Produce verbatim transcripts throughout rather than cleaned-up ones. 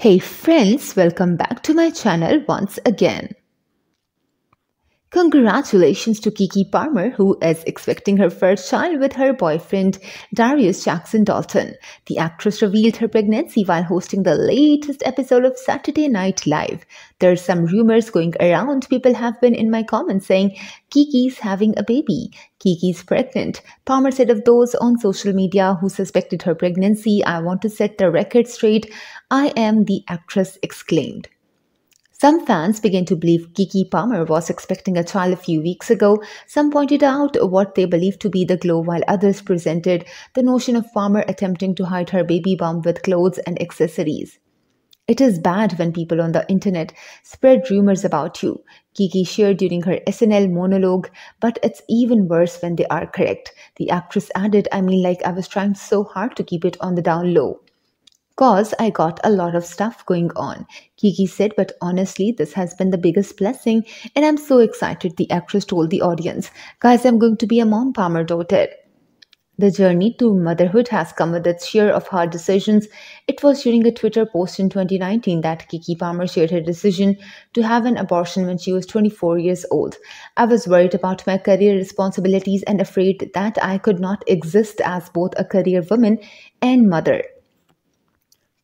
Hey friends, welcome back to my channel once again. Congratulations to Keke Palmer, who is expecting her first child with her boyfriend Darius Jackson Dalton. The actress revealed her pregnancy while hosting the latest episode of Saturday Night Live. There are some rumors going around. People have been in my comments saying, "Keke's having a baby. Keke's pregnant." Palmer said of those on social media who suspected her pregnancy, "I want to set the record straight. I am the actress," exclaimed. Some fans began to believe Keke Palmer was expecting a child a few weeks ago. Some pointed out what they believed to be the glow, while others presented the notion of Palmer attempting to hide her baby bump with clothes and accessories. "It is bad when people on the internet spread rumors about you," Keke shared during her S N L monologue, "but it's even worse when they are correct." The actress added, "I mean, like, I was trying so hard to keep it on the down low, cause I got a lot of stuff going on." Keke said, "But honestly, this has been the biggest blessing, and I'm so excited," the actress told the audience. "Guys, I'm going to be a mom," Palmer noted. The journey to motherhood has come with its share of hard decisions. It was during a Twitter post in twenty nineteen that Keke Palmer shared her decision to have an abortion when she was twenty-four years old. "I was worried about my career responsibilities and afraid that I could not exist as both a career woman and mother."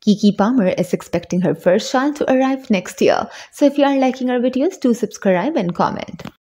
Keke Palmer is expecting her first child to arrive next year. So if you are liking our videos, do subscribe and comment.